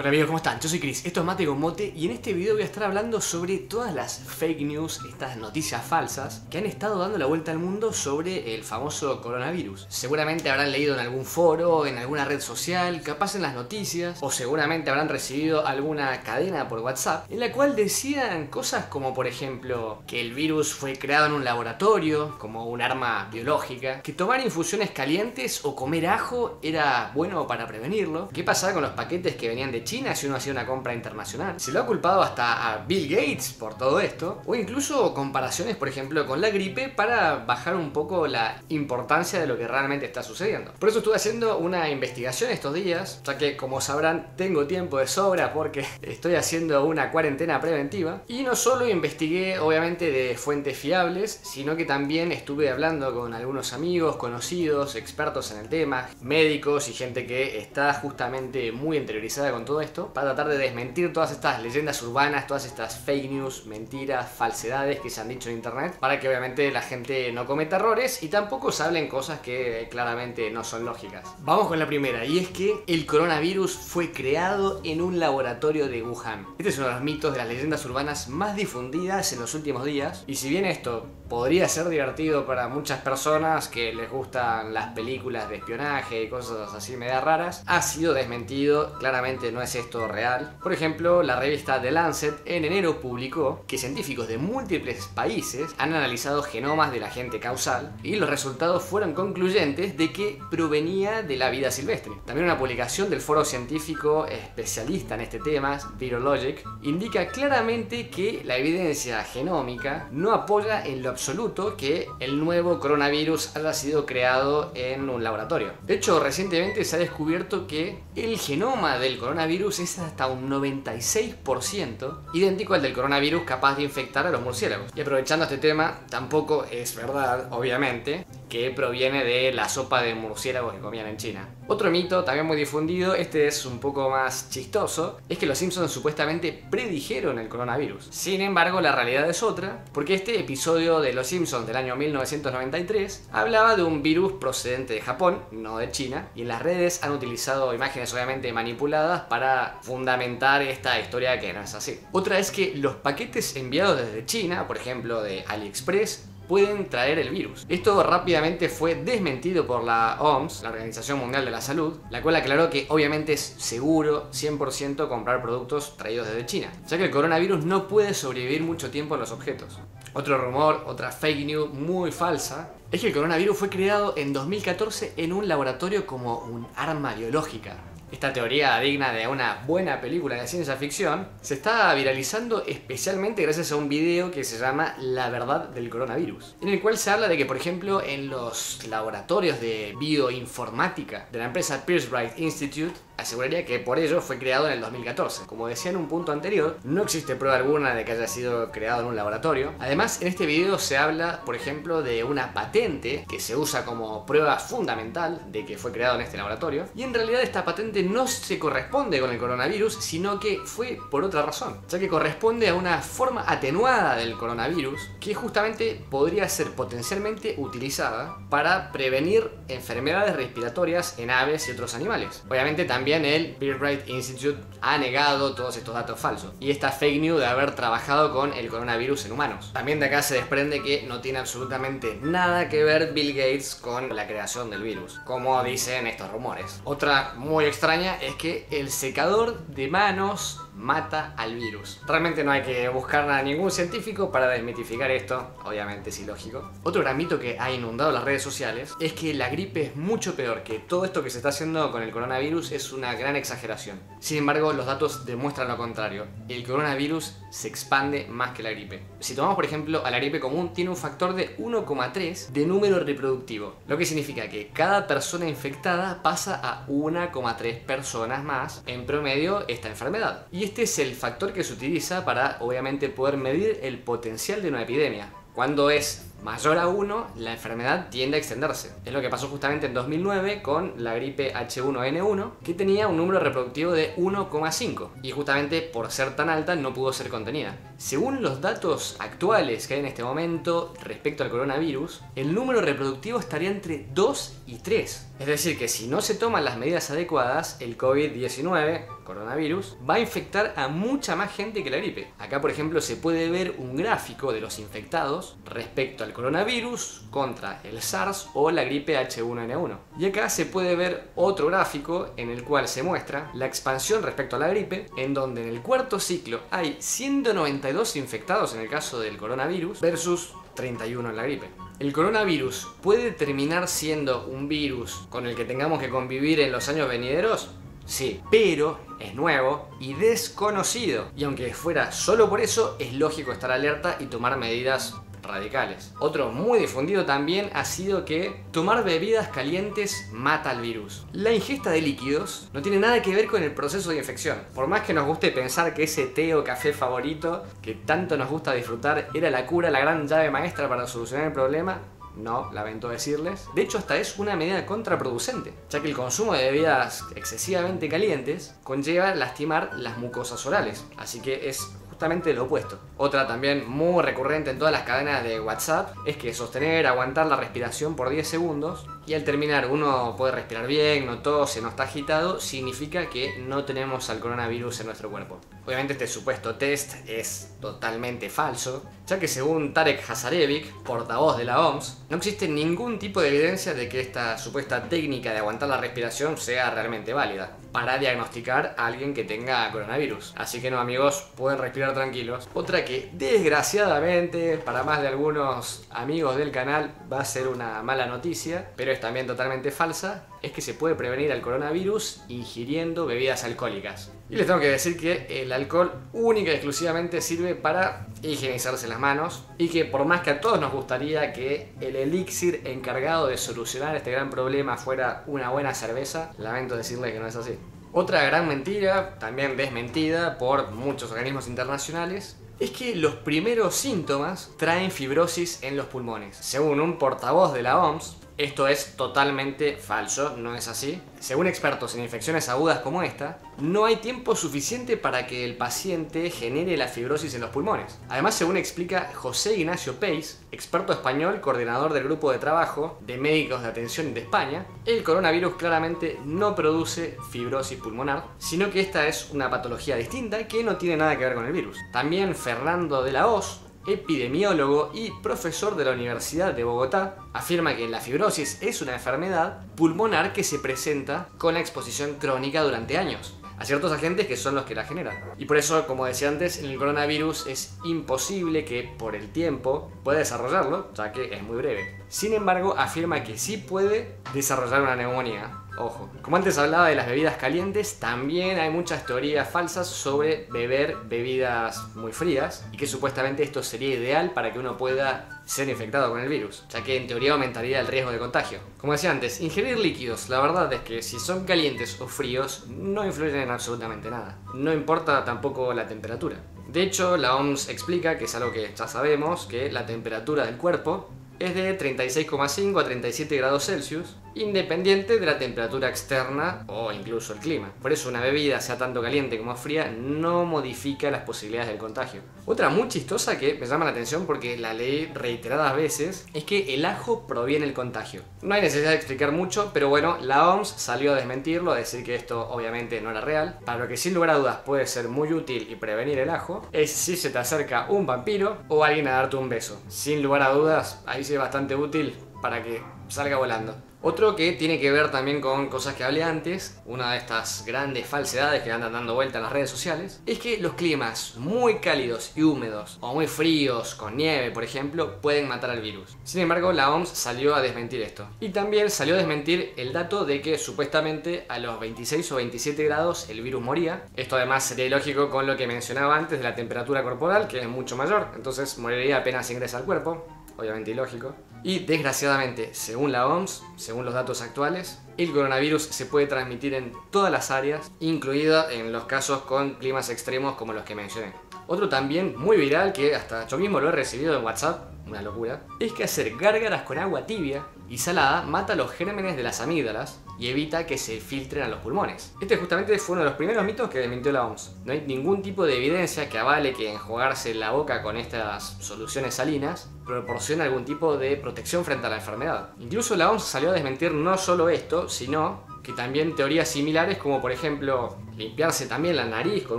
Hola amigos, ¿cómo están? Yo soy Chris, esto es Mate con Mote y en este video voy a estar hablando sobre todas las fake news, estas noticias falsas que han estado dando la vuelta al mundo sobre el famoso coronavirus. Seguramente habrán leído en algún foro, en alguna red social, capaz en las noticias, o seguramente habrán recibido alguna cadena por WhatsApp en la cual decían cosas como, por ejemplo, que el virus fue creado en un laboratorio, como un arma biológica, que tomar infusiones calientes o comer ajo era bueno para prevenirlo. ¿Qué pasaba con los paquetes que venían de China si uno hacía una compra internacional? Se lo ha culpado hasta a Bill Gates por todo esto, o incluso comparaciones, por ejemplo, con la gripe para bajar un poco la importancia de lo que realmente está sucediendo. Por eso estuve haciendo una investigación estos días, ya que, como sabrán, tengo tiempo de sobra porque estoy haciendo una cuarentena preventiva, y no solo investigué, obviamente, de fuentes fiables, sino que también estuve hablando con algunos amigos, conocidos, expertos en el tema, médicos y gente que está justamente muy interiorizada con todo esto, para tratar de desmentir todas estas leyendas urbanas, todas estas fake news, mentiras, falsedades que se han dicho en internet, para que obviamente la gente no cometa errores y tampoco se hablen cosas que claramente no son lógicas. Vamos con la primera, y es que el coronavirus fue creado en un laboratorio de Wuhan. Este es uno de los mitos, de las leyendas urbanas más difundidas en los últimos días, y si bien esto podría ser divertido para muchas personas que les gustan las películas de espionaje y cosas así media raras, ha sido desmentido, claramente no es esto real. Por ejemplo, la revista The Lancet en enero publicó que científicos de múltiples países han analizado genomas del agente causal y los resultados fueron concluyentes de que provenía de la vida silvestre. También una publicación del foro científico especialista en este tema, Virologic, indica claramente que la evidencia genómica no apoya en lo absoluto que el nuevo coronavirus haya sido creado en un laboratorio. De hecho, recientemente se ha descubierto que el genoma del coronavirus es hasta un 96% idéntico al del coronavirus capaz de infectar a los murciélagos. Y aprovechando este tema, tampoco es verdad, obviamente, que proviene de la sopa de murciélagos que comían en China. Otro mito también muy difundido, este es un poco más chistoso, es que los Simpsons supuestamente predijeron el coronavirus. Sin embargo, la realidad es otra, porque este episodio de Los Simpsons del año 1993 hablaba de un virus procedente de Japón, no de China, y en las redes han utilizado imágenes obviamente manipuladas para fundamentar esta historia que no es así. Otra es que los paquetes enviados desde China, por ejemplo de Aliexpress, pueden traer el virus. Esto rápidamente fue desmentido por la OMS, la Organización Mundial de la Salud, la cual aclaró que obviamente es seguro 100% comprar productos traídos desde China, ya que el coronavirus no puede sobrevivir mucho tiempo en los objetos. Otro rumor, otra fake news muy falsa, es que el coronavirus fue creado en 2014 en un laboratorio como un arma biológica. Esta teoría, digna de una buena película de ciencia ficción, se está viralizando especialmente gracias a un video que se llama La verdad del coronavirus, en el cual se habla de que, por ejemplo, en los laboratorios de bioinformática de la empresa Pirbright Institute, aseguraría que por ello fue creado en el 2014. Como decía en un punto anterior, no existe prueba alguna de que haya sido creado en un laboratorio. Además, en este video se habla, por ejemplo, de una patente que se usa como prueba fundamental de que fue creado en este laboratorio. Y en realidad esta patente no se corresponde con el coronavirus, sino que fue por otra razón, ya que corresponde a una forma atenuada del coronavirus que justamente podría ser potencialmente utilizada para prevenir enfermedades respiratorias en aves y otros animales. Obviamente también el Pirbright Institute ha negado todos estos datos falsos y esta fake news de haber trabajado con el coronavirus en humanos. También de acá se desprende que no tiene absolutamente nada que ver Bill Gates con la creación del virus, como dicen estos rumores. Otra muy extraña es que el secador de manos mata al virus. Realmente no hay que buscar a ningún científico para desmitificar esto, obviamente es ilógico. Otro gran mito que ha inundado las redes sociales es que la gripe es mucho peor, que todo esto que se está haciendo con el coronavirus es una gran exageración. Sin embargo, los datos demuestran lo contrario. El coronavirus se expande más que la gripe. Si tomamos, por ejemplo, a la gripe común, tiene un factor de 1,3 de número reproductivo, lo que significa que cada persona infectada pasa a 1,3 personas más en promedio esta enfermedad. Y este es el factor que se utiliza para, obviamente, poder medir el potencial de una epidemia. Cuando es mayor a 1, la enfermedad tiende a extenderse. Es lo que pasó justamente en 2009 con la gripe H1N1, que tenía un número reproductivo de 1,5 y justamente por ser tan alta no pudo ser contenida. Según los datos actuales que hay en este momento respecto al coronavirus, el número reproductivo estaría entre 2 y 3. Es decir, que si no se toman las medidas adecuadas, el COVID-19, coronavirus, va a infectar a mucha más gente que la gripe. Acá, por ejemplo, se puede ver un gráfico de los infectados respecto al coronavirus contra el SARS o la gripe H1N1. Y acá se puede ver otro gráfico en el cual se muestra la expansión respecto a la gripe, en donde en el cuarto ciclo hay 192 infectados en el caso del coronavirus versus 31 en la gripe. El coronavirus puede terminar siendo un virus con el que tengamos que convivir en los años venideros, sí, pero es nuevo y desconocido. Y aunque fuera solo por eso, es lógico estar alerta y tomar medidas radicales. Otro muy difundido también ha sido que tomar bebidas calientes mata al virus. La ingesta de líquidos no tiene nada que ver con el proceso de infección. Por más que nos guste pensar que ese té o café favorito que tanto nos gusta disfrutar era la cura, la gran llave maestra para solucionar el problema, no, lamento decirles. De hecho, hasta es una medida contraproducente, ya que el consumo de bebidas excesivamente calientes conlleva lastimar las mucosas orales, así que es justamente lo opuesto. Otra también muy recurrente en todas las cadenas de WhatsApp es que sostener, aguantar la respiración por 10 segundos y al terminar uno puede respirar bien, no tose, no está agitado, significa que no tenemos al coronavirus en nuestro cuerpo. Obviamente este supuesto test es totalmente falso, ya que según Tarek Hazarevic, portavoz de la OMS, no existe ningún tipo de evidencia de que esta supuesta técnica de aguantar la respiración sea realmente válida para diagnosticar a alguien que tenga coronavirus. Así que no, amigos, pueden respirar tranquilos. Otra que desgraciadamente para más de algunos amigos del canal va a ser una mala noticia, pero es también totalmente falsa, es que se puede prevenir al coronavirus ingiriendo bebidas alcohólicas. Y les tengo que decir que el alcohol única y exclusivamente sirve para higienizarse las manos y que por más que a todos nos gustaría que el elixir encargado de solucionar este gran problema fuera una buena cerveza, lamento decirles que no es así. Otra gran mentira, también desmentida por muchos organismos internacionales, es que los primeros síntomas traen fibrosis en los pulmones. Según un portavoz de la OMS, esto es totalmente falso, no es así. Según expertos en infecciones agudas como esta, no hay tiempo suficiente para que el paciente genere la fibrosis en los pulmones. Además, según explica José Ignacio Peis, experto español, coordinador del grupo de trabajo de médicos de atención de España, el coronavirus claramente no produce fibrosis pulmonar, sino que esta es una patología distinta que no tiene nada que ver con el virus. También Fernando de la Hoz, epidemiólogo y profesor de la Universidad de Bogotá, afirma que la fibrosis es una enfermedad pulmonar que se presenta con la exposición crónica durante años a ciertos agentes que son los que la generan. Y por eso, como decía antes, en el coronavirus es imposible que por el tiempo pueda desarrollarlo, ya que es muy breve. Sin embargo, afirma que sí puede desarrollar una neumonía. Ojo, como antes hablaba de las bebidas calientes, también hay muchas teorías falsas sobre beber bebidas muy frías y que supuestamente esto sería ideal para que uno pueda ser infectado con el virus, ya que en teoría aumentaría el riesgo de contagio. Como decía antes, ingerir líquidos, la verdad es que si son calientes o fríos no influyen en absolutamente nada, no importa tampoco la temperatura. De hecho, la OMS explica, que es algo que ya sabemos, que la temperatura del cuerpo es de 36,5 a 37 grados Celsius, independiente de la temperatura externa o incluso el clima. Por eso una bebida, sea tanto caliente como fría, no modifica las posibilidades del contagio. Otra muy chistosa que me llama la atención porque la leí reiteradas veces es que el ajo proviene del contagio. No hay necesidad de explicar mucho, pero bueno, la OMS salió a desmentirlo, a decir que esto obviamente no era real. Para lo que sin lugar a dudas puede ser muy útil y prevenir el ajo es si se te acerca un vampiro o alguien a darte un beso. Sin lugar a dudas, ahí sí es bastante útil para que salga volando. Otro que tiene que ver también con cosas que hablé antes, una de estas grandes falsedades que andan dando vuelta en las redes sociales, es que los climas muy cálidos y húmedos o muy fríos, con nieve por ejemplo, pueden matar al virus. Sin embargo, la OMS salió a desmentir esto. Y también salió a desmentir el dato de que supuestamente a los 26 o 27 grados el virus moría. Esto además sería ilógico con lo que mencionaba antes de la temperatura corporal, que es mucho mayor, entonces moriría apenas ingresa al cuerpo. Obviamente ilógico. Y desgraciadamente, según la OMS, según los datos actuales, el coronavirus se puede transmitir en todas las áreas, incluida en los casos con climas extremos como los que mencioné. Otro también muy viral, que hasta yo mismo lo he recibido en WhatsApp, una locura, es que hacer gárgaras con agua tibia y salada mata los gérmenes de las amígdalas y evita que se filtren a los pulmones. Este justamente fue uno de los primeros mitos que desmintió la OMS. No hay ningún tipo de evidencia que avale que enjuagarse la boca con estas soluciones salinas proporciona algún tipo de protección frente a la enfermedad. Incluso la OMS salió a desmentir no solo esto, sino que también teorías similares como por ejemplo limpiarse también la nariz con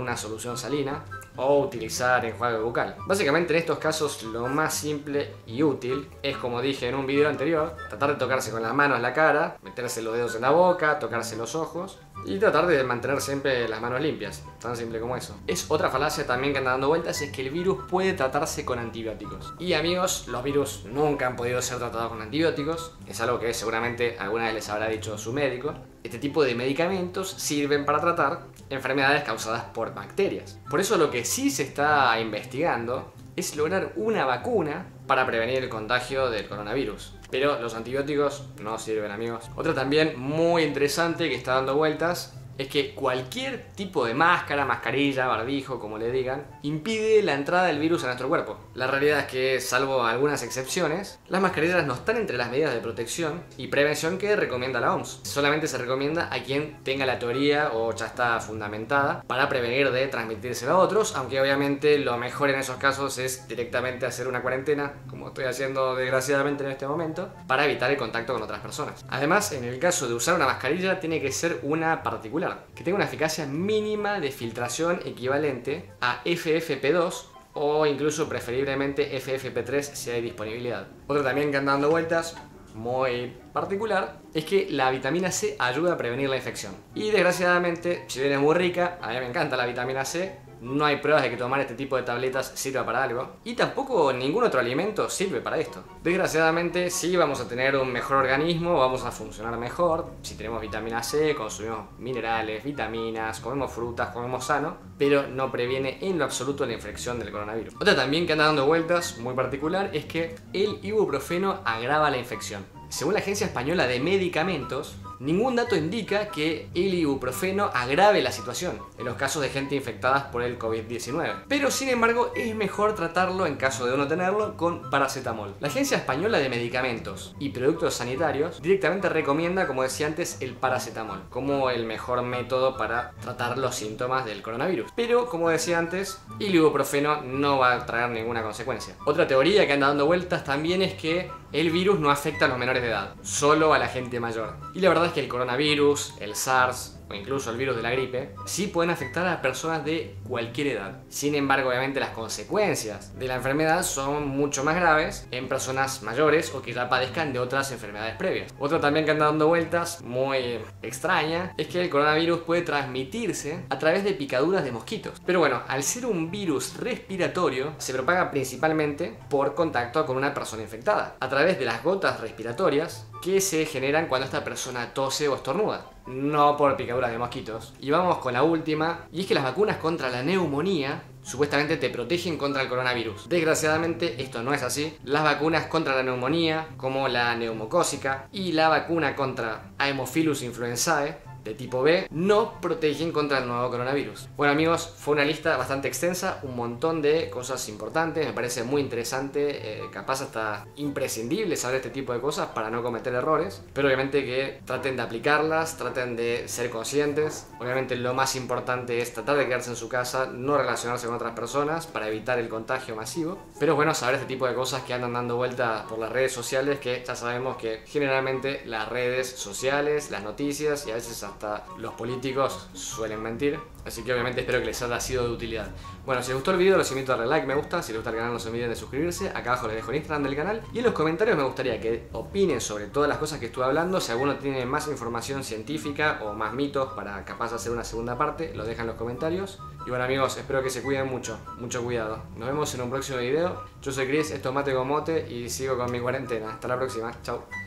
una solución salina o utilizar enjuague bucal. Básicamente en estos casos lo más simple y útil es, como dije en un video anterior, tratar de tocarse con las manos la cara, meterse los dedos en la boca, tocarse los ojos y tratar de mantener siempre las manos limpias, tan simple como eso. Es otra falacia también que anda dando vueltas, es que el virus puede tratarse con antibióticos. Y amigos, los virus nunca han podido ser tratados con antibióticos, es algo que seguramente alguna vez les habrá dicho su médico. Este tipo de medicamentos sirven para tratar enfermedades causadas por bacterias. Por eso lo que sí se está investigando es lograr una vacuna para prevenir el contagio del coronavirus. Pero los antibióticos no sirven, amigos. Otra también muy interesante que está dando vueltas es que cualquier tipo de máscara, mascarilla, barbijo, como le digan, impide la entrada del virus a nuestro cuerpo. La realidad es que, salvo algunas excepciones, las mascarillas no están entre las medidas de protección y prevención que recomienda la OMS. Solamente se recomienda a quien tenga la teoría o ya está fundamentada para prevenir de transmitírselo a otros, aunque obviamente lo mejor en esos casos es directamente hacer una cuarentena, como estoy haciendo desgraciadamente en este momento, para evitar el contacto con otras personas. Además, en el caso de usar una mascarilla, tiene que ser una particular, que tenga una eficacia mínima de filtración equivalente a FFP2 o incluso preferiblemente FFP3 si hay disponibilidad. Otro también que anda dando vueltas, muy particular, es que la vitamina C ayuda a prevenir la infección. Y desgraciadamente, si bien es muy rica, a mí me encanta la vitamina C, no hay pruebas de que tomar este tipo de tabletas sirva para algo. Y tampoco ningún otro alimento sirve para esto. Desgraciadamente sí vamos a tener un mejor organismo, vamos a funcionar mejor. Si tenemos vitamina C, consumimos minerales, vitaminas, comemos frutas, comemos sano. Pero no previene en lo absoluto la infección del coronavirus. Otra también que anda dando vueltas, muy particular, es que el ibuprofeno agrava la infección. Según la Agencia Española de Medicamentos, ningún dato indica que el ibuprofeno agrave la situación en los casos de gente infectada por el COVID-19. Pero sin embargo es mejor tratarlo, en caso de no tenerlo, con paracetamol. La Agencia Española de Medicamentos y Productos Sanitarios directamente recomienda, como decía antes, el paracetamol como el mejor método para tratar los síntomas del coronavirus. Pero, como decía antes, el ibuprofeno no va a traer ninguna consecuencia. Otra teoría que anda dando vueltas también es que el virus no afecta a los menores de edad, solo a la gente mayor. Y la verdad es que el coronavirus, el SARS o incluso el virus de la gripe sí pueden afectar a personas de cualquier edad. Sin embargo, obviamente las consecuencias de la enfermedad son mucho más graves en personas mayores o que ya padezcan de otras enfermedades previas. Otra también que anda dando vueltas, muy extraña, es que el coronavirus puede transmitirse a través de picaduras de mosquitos. Pero bueno, al ser un virus respiratorio, se propaga principalmente por contacto con una persona infectada, a través de las gotas respiratorias que se generan cuando esta persona tose o estornuda, no por picaduras de mosquitos. Y vamos con la última, y es que las vacunas contra la neumonía supuestamente te protegen contra el coronavirus. Desgraciadamente esto no es así. Las vacunas contra la neumonía, como la neumocócica y la vacuna contra Haemophilus influenzae de tipo B, no protegen contra el nuevo coronavirus. Bueno amigos, fue una lista bastante extensa, un montón de cosas importantes, me parece muy interesante, capaz hasta imprescindible saber este tipo de cosas para no cometer errores, pero obviamente que traten de aplicarlas, traten de ser conscientes. Obviamente lo más importante es tratar de quedarse en su casa, no relacionarse con otras personas para evitar el contagio masivo, pero es bueno saber este tipo de cosas que andan dando vueltas por las redes sociales, que ya sabemos que generalmente las redes sociales, las noticias y a veces hasta los políticos suelen mentir, así que obviamente espero que les haya sido de utilidad. Bueno, si les gustó el video los invito a darle like, me gusta, si les gusta el canal no se olviden de suscribirse, acá abajo les dejo el Instagram del canal y en los comentarios me gustaría que opinen sobre todas las cosas que estuve hablando. Si alguno tiene más información científica o más mitos para capaz hacer una segunda parte, lo dejan en los comentarios. Y bueno amigos, espero que se cuiden mucho, mucho cuidado. Nos vemos en un próximo video, yo soy Chris, esto es Mate con Mote y sigo con mi cuarentena. Hasta la próxima, chao.